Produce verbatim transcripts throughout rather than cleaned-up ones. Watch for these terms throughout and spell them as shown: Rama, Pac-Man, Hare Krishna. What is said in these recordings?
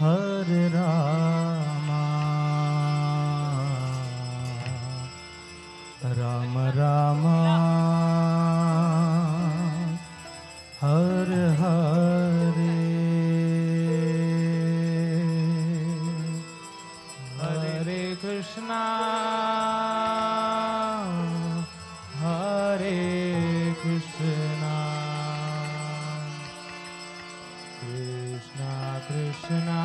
Hare Rama, Rama Rama, Hare Hare. Hare Krishna, Hare Krishna, Krishna Krishna,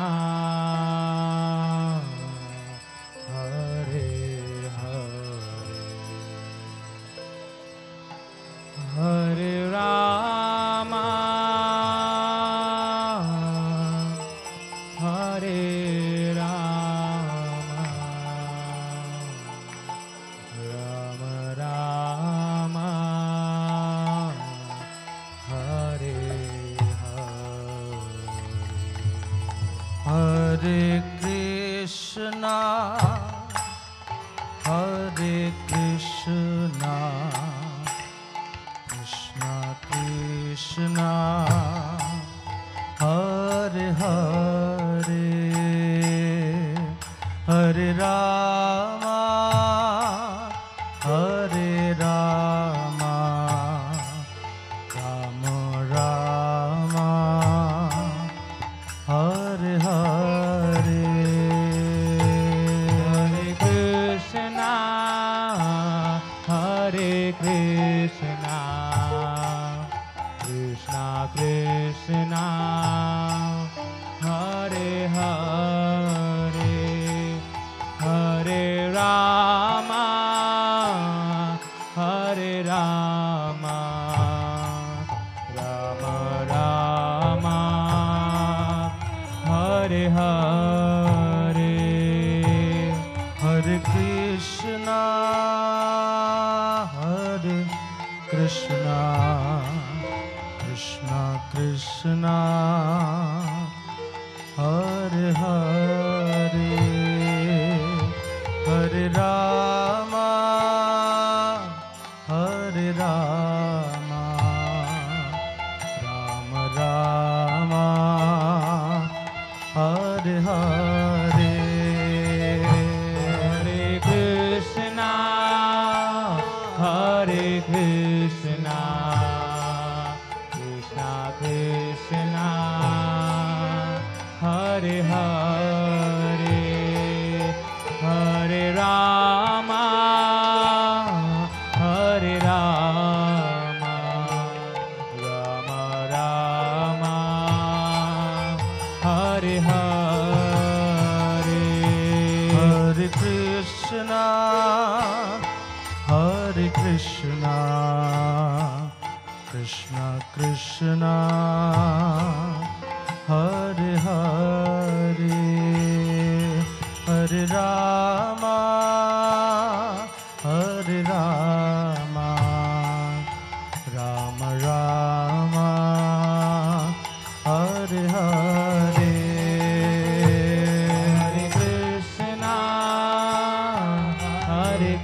Hare Hare, Hare Rama, Hare Rama, Hare Krishna, Hare Krishna, Krishna Krishna, Hare Hare, Hare Rama, Hare Rama, Rama Rama, Hare Hare. Hare Krishna, Krishna Krishna, Hare Hare, Hare Rama, Hare Rama, Rama Rama, Hare Hare, Hare Krishna, Hare Krishna, Krishna Krishna, Hare Hare, Hare Rama, Hare Rama, Rama Rama, Hare Hare, Hare Krishna, Hare Krishna,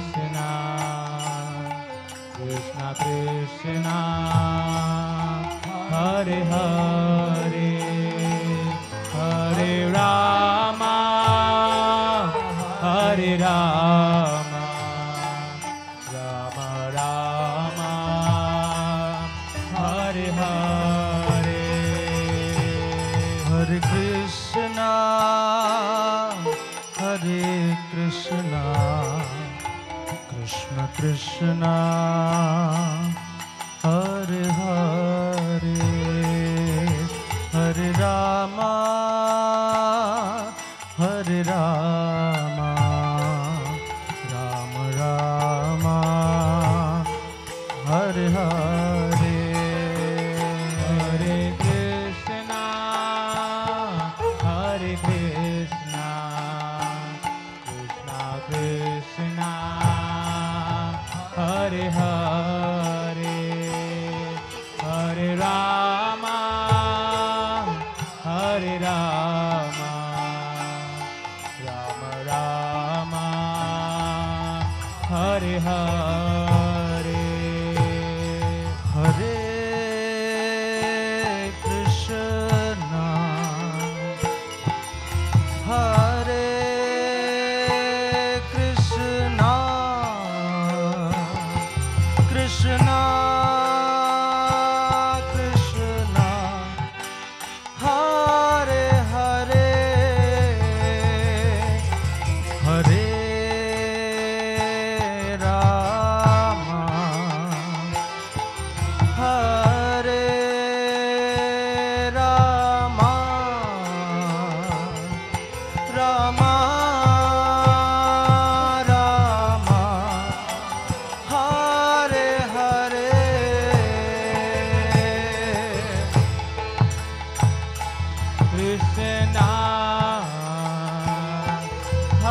Krishna Krishna, Hare Hare, Hare Rama, Hare Rama, Rama Rama, Hare Hare, Hare Krishna, Hare Krishna, Krishna Krishna, Hare Hare, Hare Rama, Hare Rama, Rama Rama, Hare Hare. Hare Krishna, Hare Krishna, Krishna Krishna, Hare Hare, Hare Rama, Hare Rama, Rama Rama, Hare Hare, Hare Krishna, Hare Krishna, Krishna Krishna, Hare Hare, Hare Rama, Hare Rama, Rama Rama, Hare Hare, Hare Krishna, Hare Krishna, Krishna Krishna, Hare Hare, Hare Rama, Hare Rama, Rama Rama, Hare Hare. Hare Krishna, Hare Krishna, Krishna, Hare Hare, Hare Rama, Hare Rama, Rama.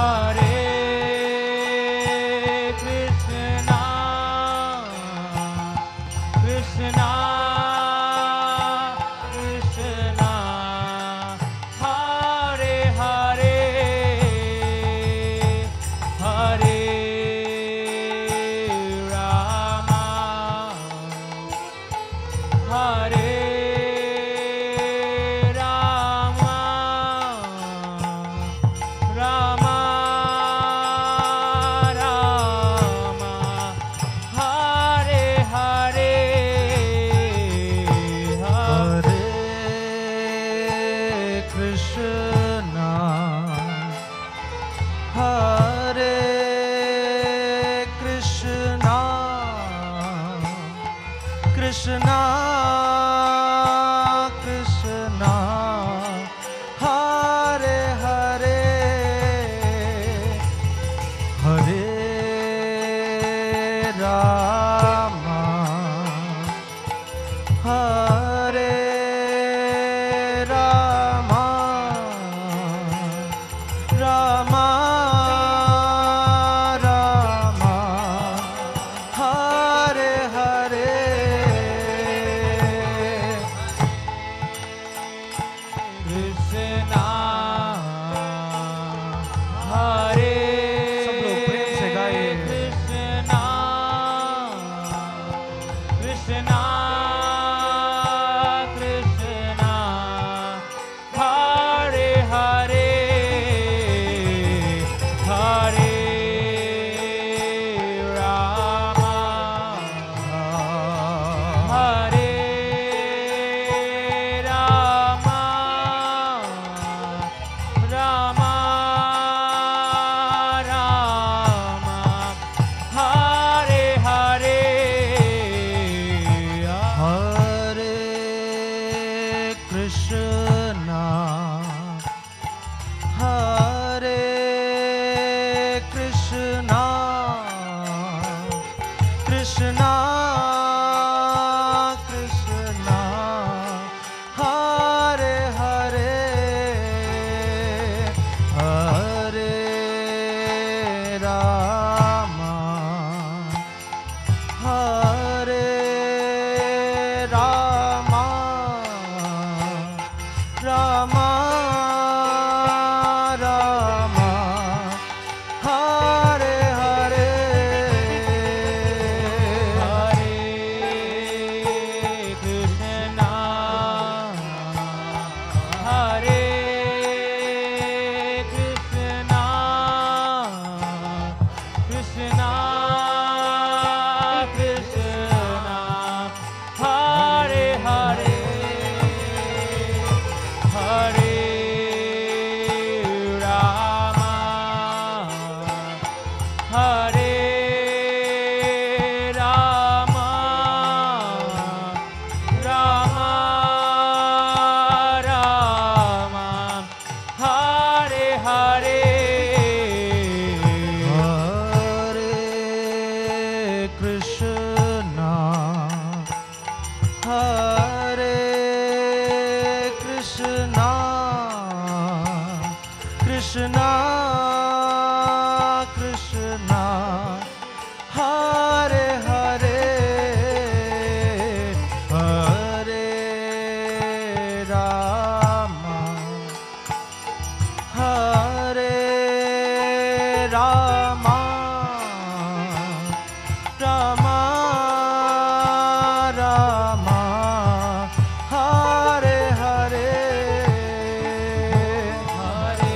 Hare Rama, Rama, Rama, Hare Hare, Hare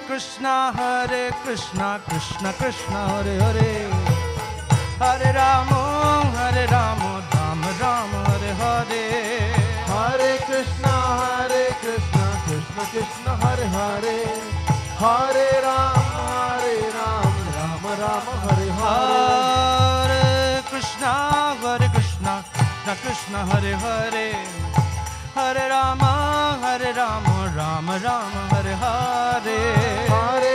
Krishna, Hare Krishna, Krishna. Krishna, Krishna, Krishna, Hare Hare, Hare Rama, Hare Rama, Rama Rama, Hare Hare, Hare Krishna, Hare Krishna, Krishna Krishna, Hare Hare, Hare Rama, Hare Rama, Rama Rama, Hare Hare, Hare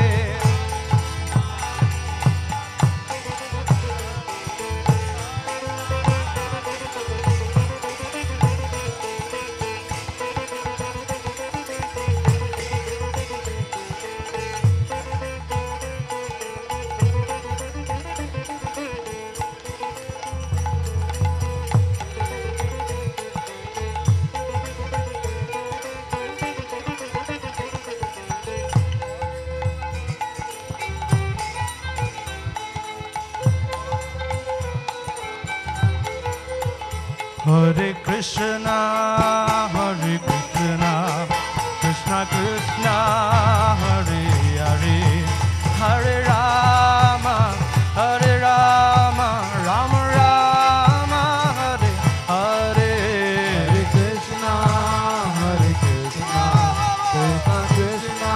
Hare Krishna, Hare Krishna, Krishna Krishna, Hare Hare, Hare Rama, Hare Rama, Rama Rama, Hare Hare, Hare Krishna, Hare Krishna, Krishna Krishna,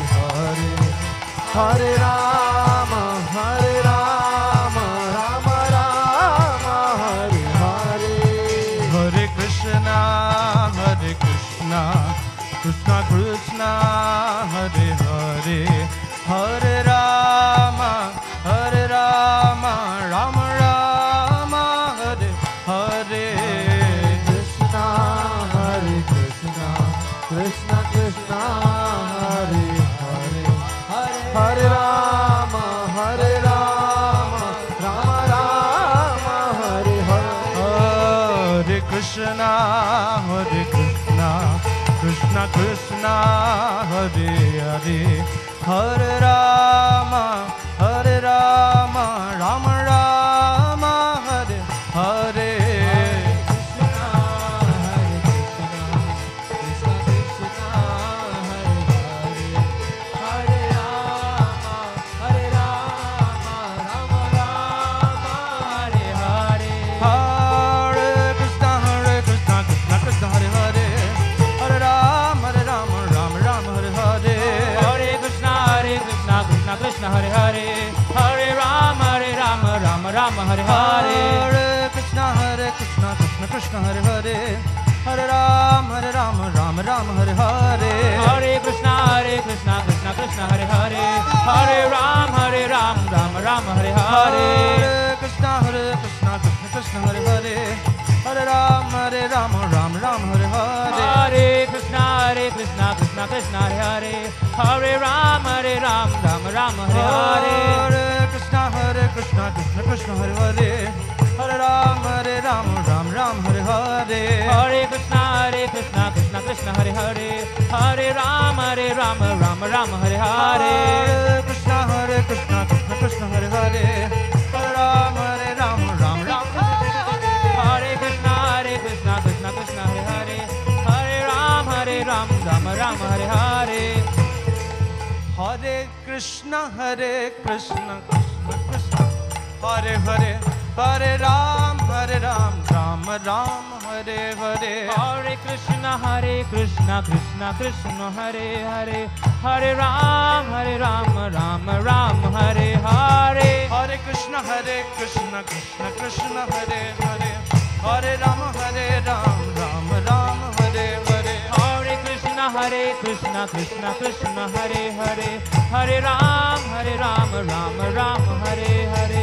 Hare Hare, Hare Rama, Hare Rama, Rama Rama, Hare Hare, Hare Krishna, Hare Krishna, Krishna Krishna, Hare Hare, Hare Rama, Hare Rama, Rama Rama, Hare Hare, Hare Krishna, Hare Krishna, Krishna Krishna, Hare Hare, Hare Rama, Hare Rama, Rama Rama, Hare Hare, Hare Krishna, Hare Krishna, Krishna Krishna, Hare Hare, Hare Rama, Hare Rama, Rama Rama, Hare Hare, Hare Krishna, Hare Krishna, Krishna Krishna, Hare Hare, Hare Rama, Hare Rama, Rama Rama, Hare Hare, Hare Krishna, Hare Krishna, Krishna Krishna, Hare Hare. Krishna Hare Hare, Hare Rama, Hare Rama, Rama Rama, Hare Hare, Hare Krishna, Hare Krishna, Krishna Krishna, Hare Hare, Hare Rama, Hare Rama, Rama Rama, Hare Hare, Hare Krishna, Hare Krishna, Krishna Krishna, Hare Hare, Hare Rama, Hare Rama, Rama Rama, Hare Hare,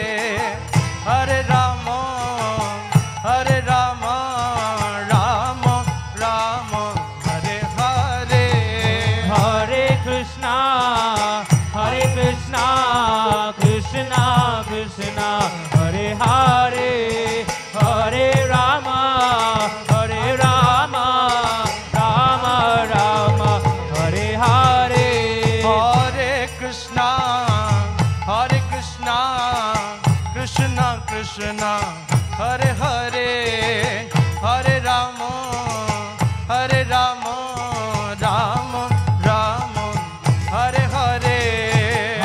Hare Rama, Hare Rama, Rama Rama, Hare Hare. Hare Krishna, Hare Krishna, Krishna Krishna, Hare Hare, Hare Ram, Hare Ram, Ram Ram, Hare Hare, Hare Krishna, Hare Krishna, Krishna Krishna, Hare Hare, Hare Ram, Hare Ram, Ram Ram, Hare Hare, Hare Krishna, Hare Krishna, Krishna Krishna, Hare Hare, Hare Rama, Hare Ram, Ram Ram, Hare Hare. Hare Krishna, Krishna Krishna, Hare Hare, Hare Ram, Hare Ram, Ram Ram, Hare Hare,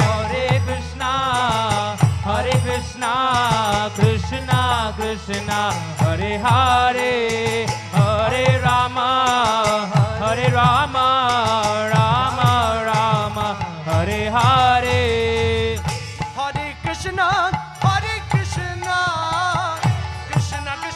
Hare Krishna, Hare Krishna, Krishna Krishna, Hare Hare, Hare Ram, Hare Ram, Ram Ram, Hare Hare, Hare Krishna, Hare Krishna, Krishna Krishna, Hare Hare, Hare Ram, Hare Ram, Ram Ram, Hare Hare, Hare Krishna, Hare Krishna, Krishna Krishna, Hare Hare, Hare Rama, Hare Rama, Rama Rama, Hare Hare, Hare Krishna, Hare Krishna, Krishna Krishna, Hare Hare, Hare Rama, Hare Rama, Rama Rama, Hare Hare, Hare Krishna, Hare Krishna, Krishna Krishna, Hare Hare, Hare Rama, Hare Rama, Rama Rama, Hare Hare, Hare Krishna, Hare Krishna, Krishna Krishna, Hare Hare, Hare Rama, Hare Rama, Hare Hare, Hare Krishna, Hare Krishna, Krishna Krishna, Hare Hare, Hare Rama, Hare Rama, Rama Rama, Hare Hare, Hare Krishna, Hare Krishna, Krishna Krishna, Hare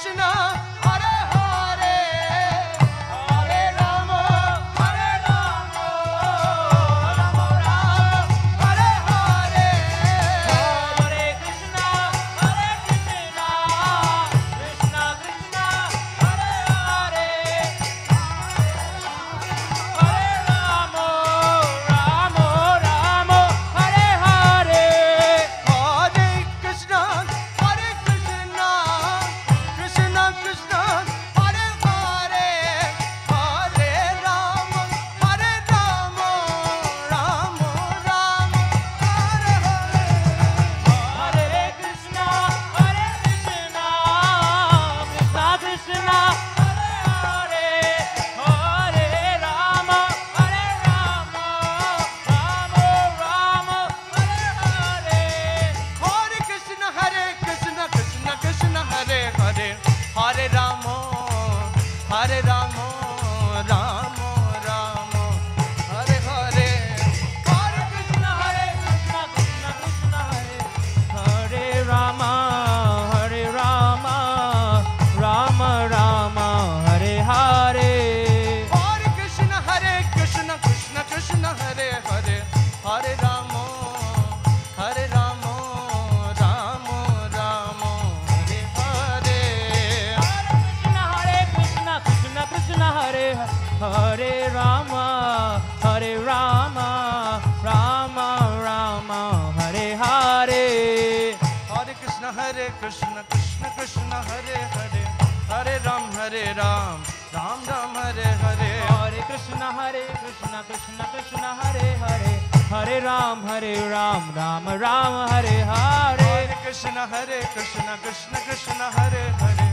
Hare Rama, Hare Rama, Rama Rama, Hare Hare. Hare Krishna, Hare Krishna, Krishna Krishna, Hare Hare, Hare Ram, Hare Ram, Ram Ram, Hare Hare. Hare Krishna, Hare Krishna, Krishna Krishna, Hare Hare, Hare Ram, Hare Ram, Ram Ram, Hare Hare. Hare Krishna, Hare Krishna, Krishna Krishna, Hare Hare,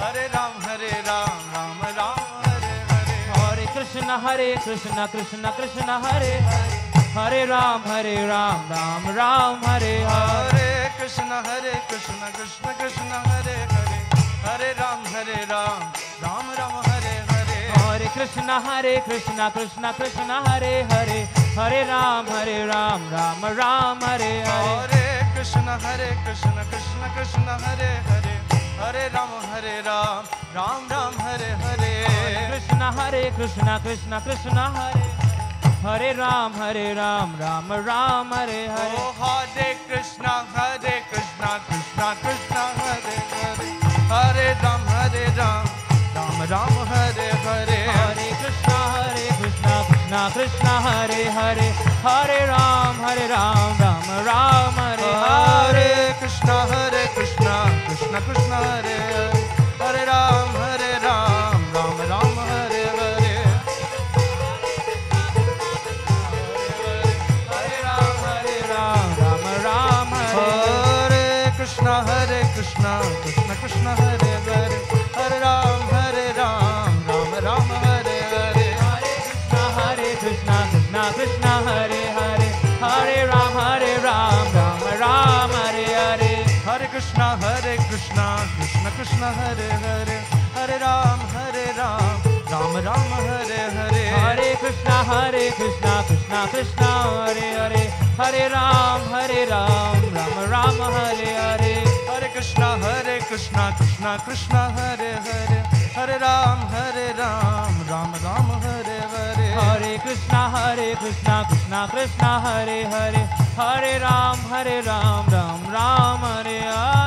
Hare Ram, Hare Ram, Ram Ram, Hare Hare. Hare Krishna, Hare Krishna, Krishna Krishna, Hare Hare, Hare Ram, Hare Ram, Ram Ram, Hare Hare. Hare Krishna, Hare Krishna, Krishna Krishna, Hare Hare, Hare Ram, Hare Ram, Ram Ram, Hare Hare. Hare Krishna, Hare Krishna, Krishna Krishna, Hare Hare, Hare Ram, Hare Ram, Ram Ram, Hare Hare. Hare Krishna, Hare Krishna, Krishna Krishna, Hare Hare, Hare Ram, Hare Ram, Ram Ram, Hare Hare. Hare Krishna, Hare Krishna, Krishna Krishna, Hare Hare, Hare Ram, Hare Ram, Ram Ram, Hare Hare. Oh Hare Krishna, Hare Krishna, Krishna Krishna, Hare Hare, Hare Ram, Hare Ram, Ram Ram, Hare Hare. Hare Krishna, Hare Krishna, Krishna Krishna, Hare Hare, Hare Ram, Hare Ram, Ram Ram, Hare Hare. Hare Krishna, Hare Krishna, Krishna Krishna, Hare Hare, Hare Ram, Hare Ram, Ram Ram, Hare Hare. Hare Ram, Hare Ram, Ram Ram, Hare. Hare Krishna, Hare Krishna, Krishna Krishna, Hare Hare, Hare Ram, Hare Ram, Ram Ram, Hare Hare. Hare Krishna, Hare Krishna, Krishna Krishna, Hare Hare, Hare Ram, Hare Ram, Ram Ram, Hare Hare. Hare Krishna, Hare Krishna, Krishna Krishna, Hare Hare, Hare Ram, Hare Ram, Ram Ram, Hare Hare. Hare Krishna, Hare Krishna, Krishna Krishna, Hare Hare, Hare Ram, Hare Ram, Ram Ram, Hare Hare.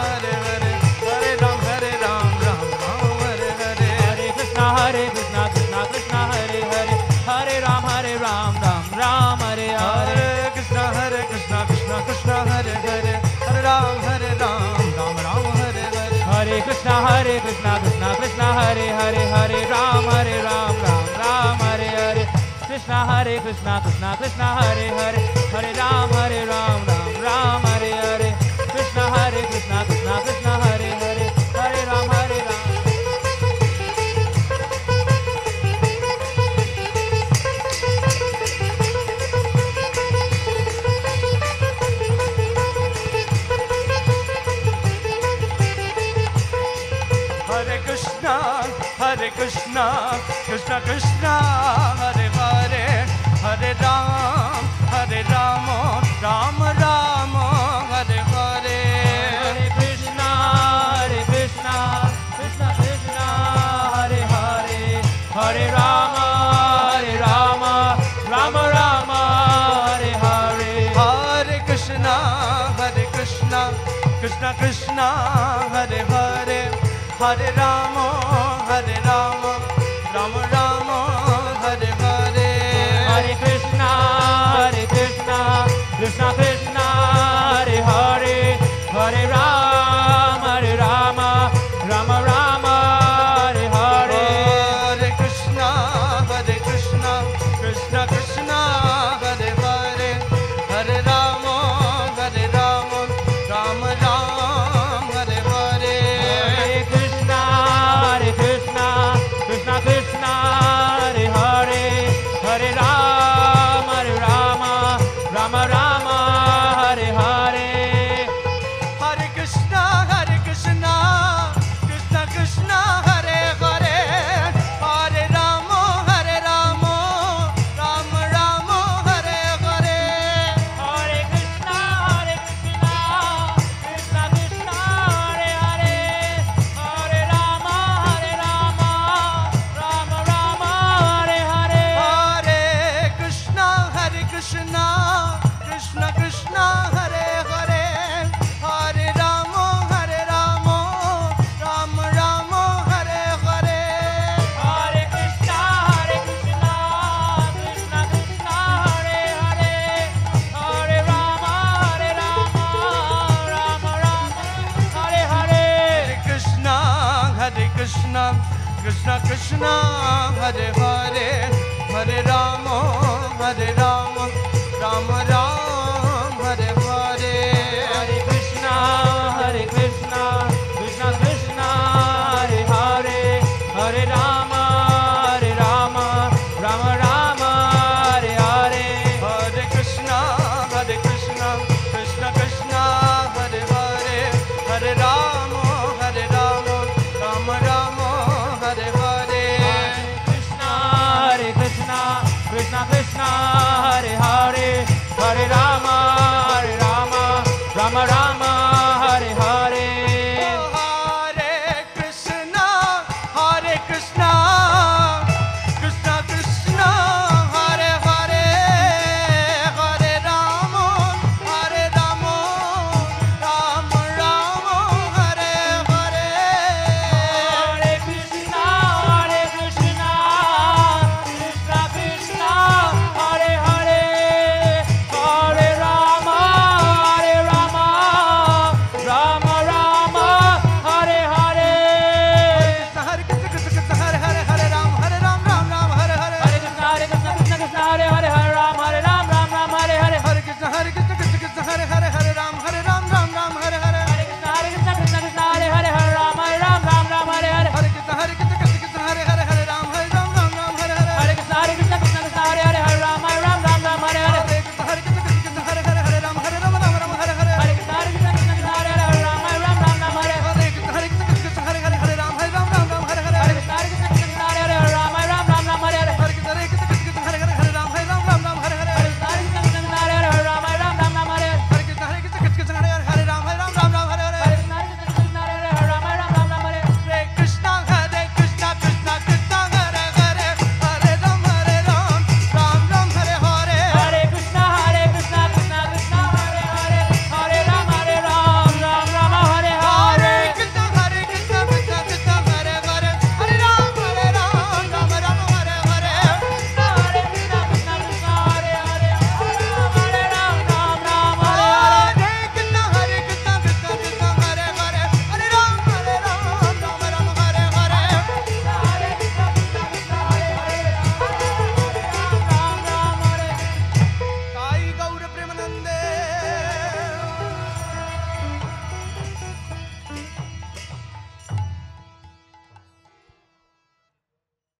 Hare Hare, Hare Ram, Hare Ram, Ram Ram, Hare Hare. Hare Krishna, Hare Krishna, Krishna Krishna, Hare Hare, Hare Ram, Hare Ram, Ram Ram, Hare Hare. Hare Krishna, Hare Krishna, Krishna Krishna, Hare Hare, Hare Ram, Hare Ram, Ram Ram, Hare Hare. Hare Krishna, Hare Krishna, Krishna Krishna, Hare Hare, Hare Ram, Hare Ram, Ram Ram, Hare Hare. Hare Krishna, Krishna Krishna, Hare Hare, Hare Ram, Hare Ram, Ram Ram, Hare Hare. Hare Krishna, Hare Krishna, Krishna Krishna, Hare Hare, Hare Ram, Hare Ram, Ram Ram, Hare Hare. Krishna, Hare Krishna, Krishna Krishna, Hare Hare, Hare Ram, Hare Ram, Ram Ram, Hare Hare. Krishna, Hare Krishna, Krishna Krishna, Hare Hare, Hare Ram, Hare Ram. Hare Krishna, Krishna Krishna, Hare Hare, Hare Ram, Hare Rama, Ram Rama, Hare Hare. Hare Krishna, Hare Krishna, Krishna Krishna, Hare Hare, Hare Rama, Hare Rama, Rama Rama, Hare Hare. Hare Krishna, Hare Krishna, Krishna Krishna, Hare Hare, Hare Rama, Hare Rama, Rama Rama, Hare Hare. Hare Krishna, Hare Krishna, Krishna Krishna, Hare Hare, Hare Ram, Hare Rama, Rama Rama, Hare Hare. Hare Krishna, Hare Krishna, Krishna Krishna, Hare Hare, Hare Rama, Hare Rama, Rama Rama, Hare Hare. Krishna, Krishna, Krishna, Krishna Krishna, Hare Hare, Hare Rama, Hare Rama, Rama Rama, Hare Hare. Hare Krishna, Hare Krishna, Krishna Krishna, Hare Hare, Hare Rama, Hare Rama, Rama Rama, Hare Hare. Hare Krishna, Hare Krishna, Krishna Krishna, Hare Hare, Hare Rama, Hare Rama, Rama Rama, Hare Hare. Hare Krishna, Hare Krishna, Krishna Krishna, Hare Hare, Hare Rama.